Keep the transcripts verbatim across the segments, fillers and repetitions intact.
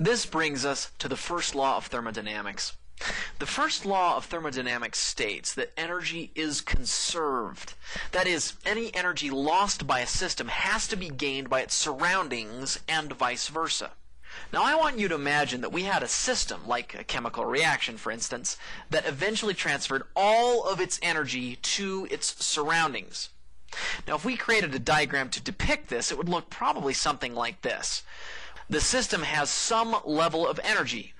This brings us to the first law of thermodynamics. The first law of thermodynamics states that energy is conserved. That is, any energy lost by a system has to be gained by its surroundings and vice versa. Now I want you to imagine that we had a system, like a chemical reaction for instance, that eventually transferred all of its energy to its surroundings. Now if we created a diagram to depict this, it would look probably something like this. The system has some level of energy.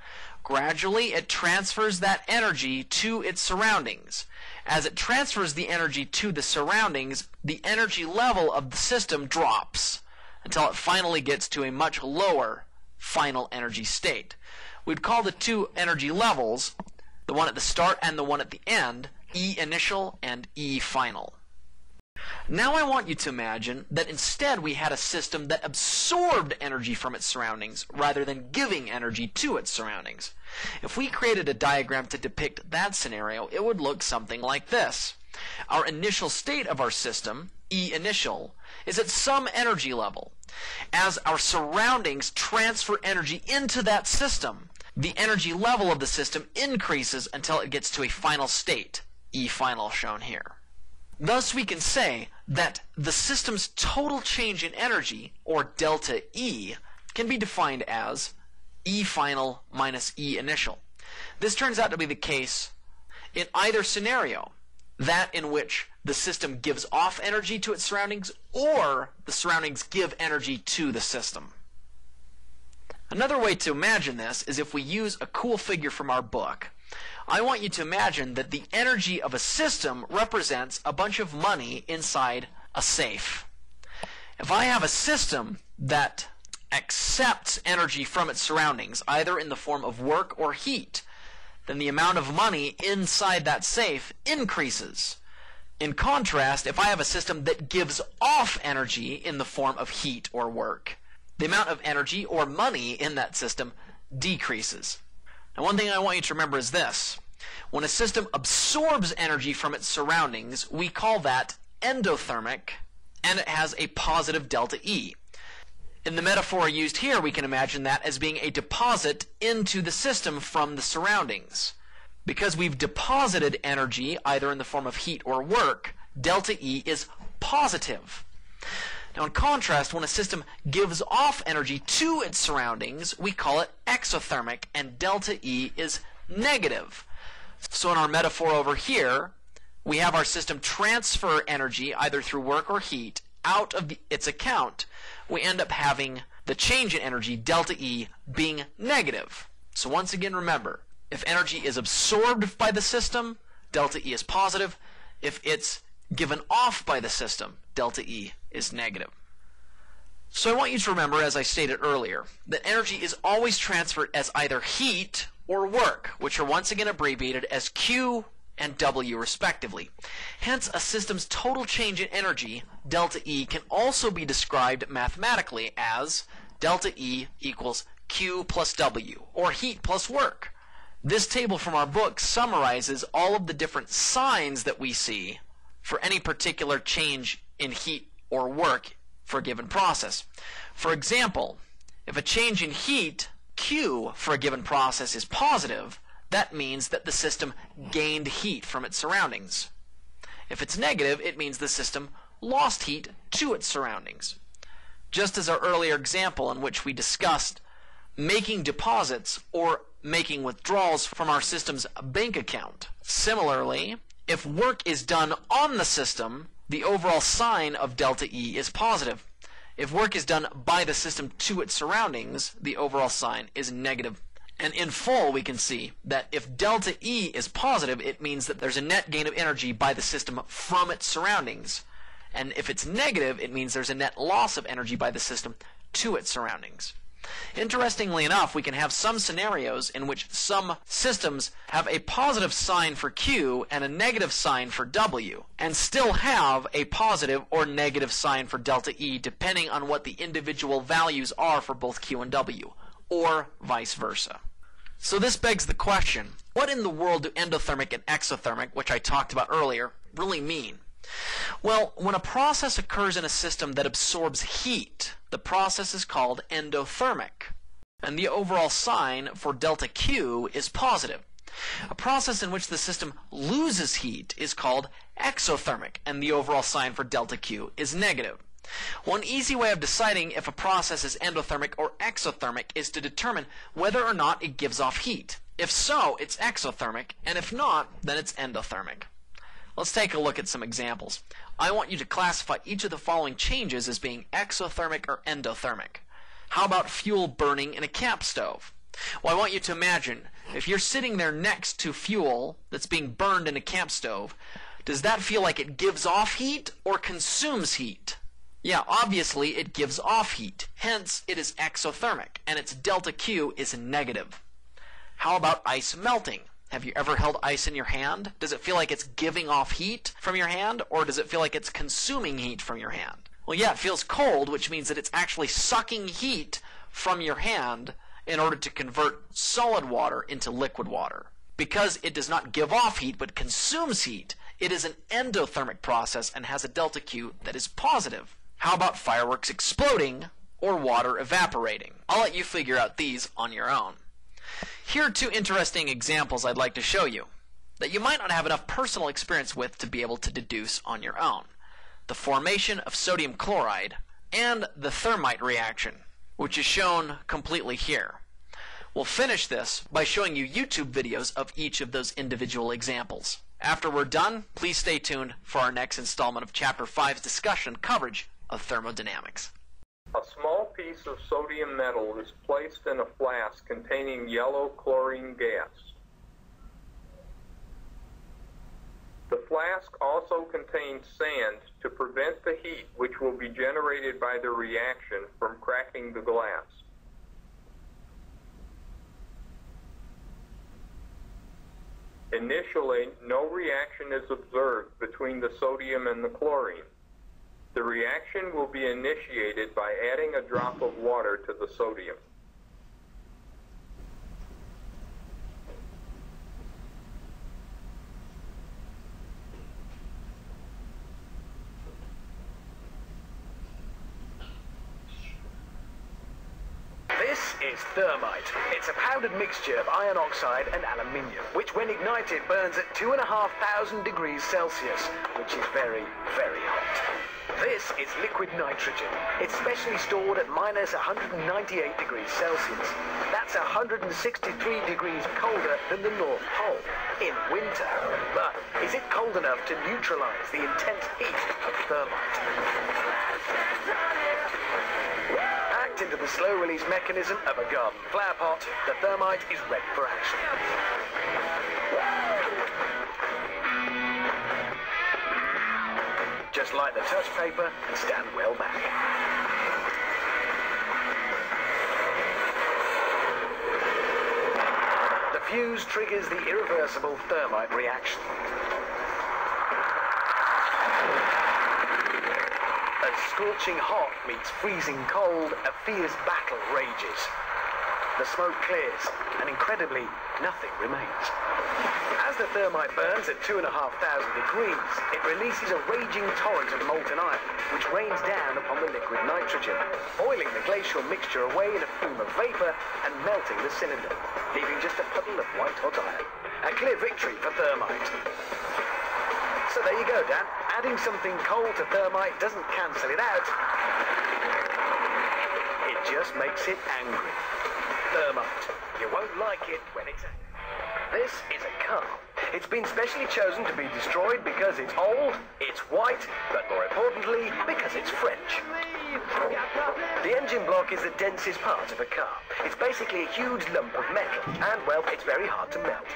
Gradually, it transfers that energy to its surroundings. As it transfers the energy to the surroundings, the energy level of the system drops until it finally gets to a much lower final energy state. We'd call the two energy levels, the one at the start and the one at the end, E initial and E final. Now I want you to imagine that instead we had a system that absorbed energy from its surroundings rather than giving energy to its surroundings. If we created a diagram to depict that scenario, it would look something like this. Our initial state of our system, E initial, is at some energy level. As our surroundings transfer energy into that system, the energy level of the system increases until it gets to a final state, E final shown here. Thus, we can say that the system's total change in energy, or delta E, can be defined as E final minus E initial. This turns out to be the case in either scenario, that in which the system gives off energy to its surroundings, or the surroundings give energy to the system. Another way to imagine this is if we use a cool figure from our book. I want you to imagine that the energy of a system represents a bunch of money inside a safe. If I have a system that accepts energy from its surroundings, either in the form of work or heat, then the amount of money inside that safe increases. In contrast, if I have a system that gives off energy in the form of heat or work, the amount of energy or money in that system decreases. Now, one thing I want you to remember is this. When a system absorbs energy from its surroundings, we call that endothermic, and it has a positive delta E. In the metaphor used here, we can imagine that as being a deposit into the system from the surroundings. Because we've deposited energy, either in the form of heat or work, delta E is positive. Now, in contrast, when a system gives off energy to its surroundings, we call it exothermic, and delta E is negative. So in our metaphor over here, we have our system transfer energy, either through work or heat, out of the, its account. We end up having the change in energy, delta E, being negative. So once again, remember, if energy is absorbed by the system, delta E is positive. If it's given off by the system, delta E is negative. So I want you to remember, as I stated earlier, that energy is always transferred as either heat or work, which are once again abbreviated as Q and W respectively. Hence, a system's total change in energy, delta E, can also be described mathematically as delta E equals Q plus W, or heat plus work. This table from our book summarizes all of the different signs that we see for any particular change in heat or work for a given process. For example, if a change in heat, Q, for a given process is positive, that means that the system gained heat from its surroundings. If it's negative, it means the system lost heat to its surroundings. Just as our earlier example in which we discussed making deposits or making withdrawals from our system's bank account. Similarly, if work is done on the system, the overall sign of delta E is positive. If work is done by the system to its surroundings, the overall sign is negative. And in full, we can see that if delta E is positive, it means that there's a net gain of energy by the system from its surroundings. And if it's negative, it means there's a net loss of energy by the system to its surroundings. Interestingly enough, we can have some scenarios in which some systems have a positive sign for Q and a negative sign for W, and still have a positive or negative sign for delta E, depending on what the individual values are for both Q and W, or vice versa. So this begs the question, what in the world do endothermic and exothermic, which I talked about earlier, really mean? Well, when a process occurs in a system that absorbs heat, the process is called endothermic. and the overall sign for delta Q is positive. A process in which the system loses heat is called exothermic, and the overall sign for delta Q is negative. One easy way of deciding if a process is endothermic or exothermic is to determine whether or not it gives off heat. If so, it's exothermic, and if not, then it's endothermic. Let's take a look at some examples. I want you to classify each of the following changes as being exothermic or endothermic. How about fuel burning in a camp stove? Well, I want you to imagine if you're sitting there next to fuel that's being burned in a camp stove, does that feel like it gives off heat or consumes heat? Yeah, obviously it gives off heat, hence it is exothermic, and its delta Q is negative. How about ice melting? Have you ever held ice in your hand? Does it feel like it's giving off heat from your hand, or does it feel like it's consuming heat from your hand? Well, yeah, it feels cold, which means that it's actually sucking heat from your hand in order to convert solid water into liquid water. Because it does not give off heat but consumes heat, it is an endothermic process and has a delta Q that is positive. How about fireworks exploding or water evaporating? I'll let you figure out these on your own. Here are two interesting examples I'd like to show you that you might not have enough personal experience with to be able to deduce on your own: the formation of sodium chloride and the thermite reaction, which is shown completely here. We'll finish this by showing you YouTube videos of each of those individual examples. After we're done, please stay tuned for our next installment of Chapter five's discussion coverage of thermodynamics. A small piece of sodium metal is placed in a flask containing yellow chlorine gas. The flask also contains sand to prevent the heat which will be generated by the reaction from cracking the glass. Initially, no reaction is observed between the sodium and the chlorine. The reaction will be initiated by adding a drop of water to the sodium. Is thermite. It's a powdered mixture of iron oxide and aluminium, which when ignited burns at two and a half thousand degrees Celsius, which is very, very hot. This is liquid nitrogen. It's specially stored at minus one hundred ninety-eight degrees Celsius. That's one hundred sixty-three degrees colder than the North Pole in winter. But is it cold enough to neutralize the intense heat of thermite? Into the slow release mechanism of a garden flower pot, the thermite is ready for action. Just light the touch paper and stand well back. The fuse triggers the irreversible thermite reaction. As scorching hot meets freezing cold, a fierce battle rages. The smoke clears, and incredibly, nothing remains. As the thermite burns at two and a half thousand degrees, it releases a raging torrent of molten iron, which rains down upon the liquid nitrogen, boiling the glacial mixture away in a fume of vapor and melting the cylinder, leaving just a puddle of white hot iron. A clear victory for thermite. So there you go, Dan. Adding something cold to thermite doesn't cancel it out. It just makes it angry. Thermite. You won't like it when it's angry. This is a car. It's been specially chosen to be destroyed because it's old, it's white, but more importantly, because it's French. The engine block is the densest part of a car. It's basically a huge lump of metal, and, well, it's very hard to melt.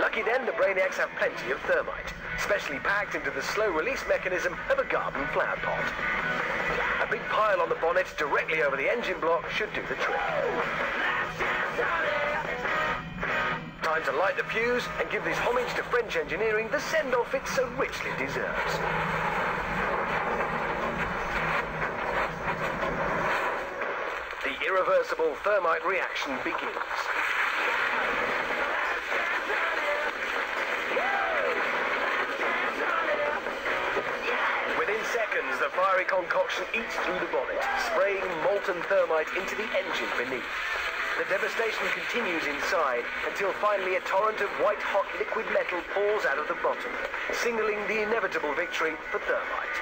Lucky then, the Brainiacs have plenty of thermite, specially packed into the slow-release mechanism of a garden flower pot. A big pile on the bonnet directly over the engine block should do the trick. Time to light the fuse and give this homage to French engineering the send-off it so richly deserves. The irreversible thermite reaction begins. Within seconds, the fiery concoction eats through the bonnet, spraying molten thermite into the engine beneath. The devastation continues inside until finally a torrent of white-hot liquid metal pours out of the bottom, signaling the inevitable victory for Thermite.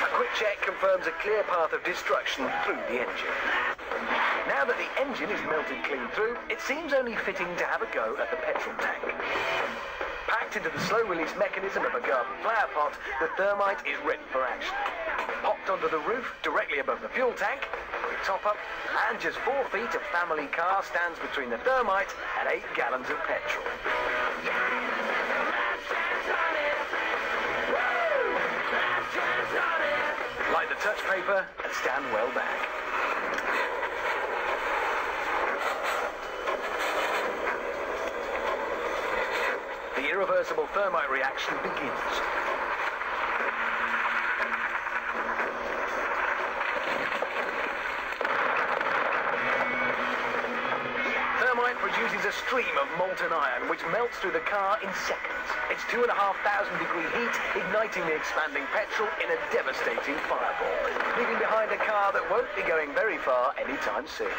A quick check confirms a clear path of destruction through the engine. Now that the engine is melted clean through, it seems only fitting to have a go at the petrol tank. Packed into the slow-release mechanism of a garden flower pot, the Thermite is ready for action. Popped onto the roof, directly above the fuel tank, the top-up, and just four feet of family car stands between the Thermite and eight gallons of petrol. Light the touch paper and stand well back. The irreversible Thermite reaction begins. Produces a stream of molten iron which melts through the car in seconds. It's two and a half thousand degree heat, igniting the expanding petrol in a devastating fireball, leaving behind a car that won't be going very far anytime soon.